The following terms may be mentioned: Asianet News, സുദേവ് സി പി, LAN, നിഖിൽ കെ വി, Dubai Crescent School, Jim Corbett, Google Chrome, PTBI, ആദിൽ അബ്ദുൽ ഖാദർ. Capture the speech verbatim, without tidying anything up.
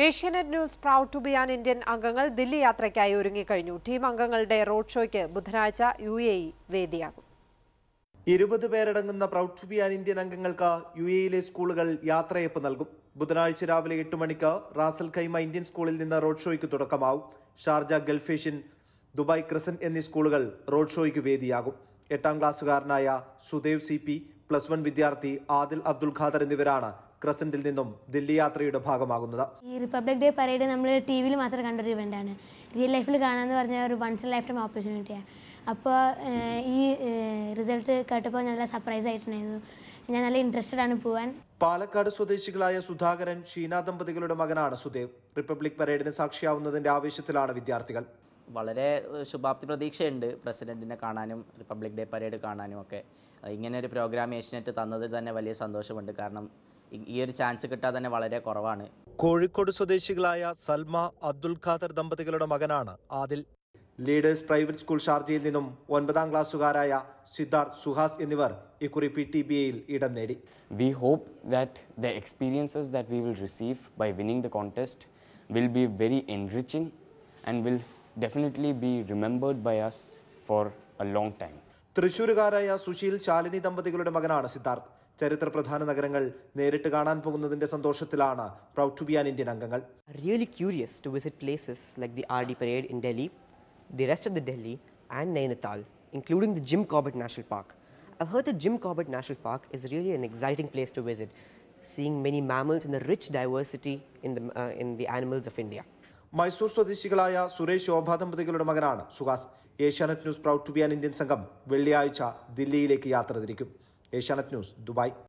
Asianet News proud to be an Indian Angangal Dili Yatrakkaayi orungi kazhinju. Team Angangalude road show-kku ബുധനാഴ്ച U A E വേദിയാകും. ഇരുപത് പേരടങ്ങുന്ന proud to be an Indian അംഗങ്ങൾക്ക് യു എയിലെ സ്കൂളുകൾ യാത്രയപ്പ് നൽകും. ബുധനാഴ്ച രാവിലെ എട്ട് മണിക്ക് റാസൽ ഖൈമ ഇന്ത്യൻ സ്കൂളിൽ നിന്ന് റോഡ് ഷോയ്ക്ക് തുടക്കമാവും. Sharjah, Gulf Asian, Dubai Crescent എന്നീ സ്കൂളുകൾ റോഡ് ഷോയ്ക്ക് വേദിയാകും. എട്ടാം ക്ലാസ്സുകാരനായ സുദേവ് സി പി, plus one വിദ്യാർത്ഥി ആദിൽ അബ്ദുൽ ഖാദർ എന്നിവരാണ് ക്രസന്റിൽ നിന്നും ദില്ലി യാത്രയുടെ ഭാഗമാകുന്നത്. ഈ റിപ്പബ്ലിക് ഡേ പരേഡ് നമ്മൾ ടി വിയിൽ മാത്രം കണ്ടൊരു ഇവൻ്റാണ്. റിയൽ ലൈഫിൽ കാണാമെന്ന് പറഞ്ഞാൽ ഒരു വൺസ് ഇൻ ലൈഫ് ടൈം ഓപ്പർച്യൂണിറ്റിയാണ്. അപ്പോൾ ഈ റിസൾട്ട് കേട്ടപ്പോൾ നല്ല സർപ്രൈസ് ആയിട്ടുണ്ടായിരുന്നു. ഞാൻ നല്ല ഇൻട്രസ്റ്റഡ് ആണ് പോവാൻ. പാലക്കാട് സ്വദേശികളായ സുധാകരൻ, ഷീന ദമ്പതികളുടെ മകനാണ് സുദേവ്. റിപ്പബ്ലിക് പരേഡിന് സാക്ഷിയാവുന്നതിൻ്റെ ആവേശത്തിലാണ് വിദ്യാർത്ഥികൾ. വളരെ ശുഭാപ്തി പ്രതീക്ഷയുണ്ട് പ്രസിഡന്റിനെ കാണാനും റിപ്പബ്ലിക് ഡേ പരേഡ് കാണാനും ഒക്കെ. ഇങ്ങനെ ഒരു പ്രോഗ്രാം ഏഷ്യനെറ്റ് തന്നതിൽ തന്നെ വലിയ സന്തോഷമുണ്ട്. കാരണം ഈ ഒരു ചാൻസ് കിട്ടാതെ തന്നെ വളരെ കുറവാണ്. കോഴിക്കോട് സ്വദേശികളായ സൽമ, അബ്ദുൽ ഖാദർ ദമ്പതികളുടെ മകനാണ് ആദിൽ. ലീഡേഴ്സ് പ്രൈവറ്റ് സ്കൂൾ ഷാർജയിൽ നിന്നും ഒൻപതാം ക്ലാസ്സുകാരായ സിദ്ധാർത്ഥ്, സുഹാസ് എന്നിവർ ഇക്കുറി P T B I യിൽ ഇടം നേടി. We hope that the experiences that we will receive by winning the contest will be very enriching and will definitely be remembered by us for a long time. തൃശ്ശൂരുകാരായ സുശീൽ, ശാലിനി ദമ്പതികളുടെ മകനാണ് സിദ്ധാർത്ഥ്. ചരിത്ര പ്രധാന നഗരങ്ങൾ നേരിട്ട് കാണാൻ പോകുന്നതിന്റെ സന്തോഷത്തിലാണ് proud to be an Indian അംഗങ്ങൾ. Really curious to visit places like the R D parade in Delhi, the rest of the Delhi and Nainital, including the Jim Corbett national park. I heard the Jim Corbett national park is really an exciting place to visit, seeing many mammals and the rich diversity in the in the animals of India. Mysore സ്വദേശികളായ സുരേഷ്, ശോഭാ ദമ്പതികളുടെ മകനാണ് Suhas. Asianet news proud to be an Indian സംഘം വെള്ളിയാഴ്ച ദില്ലിയിലേക്ക് യാത്ര തിരിക്കും. Asianet news, Dubai.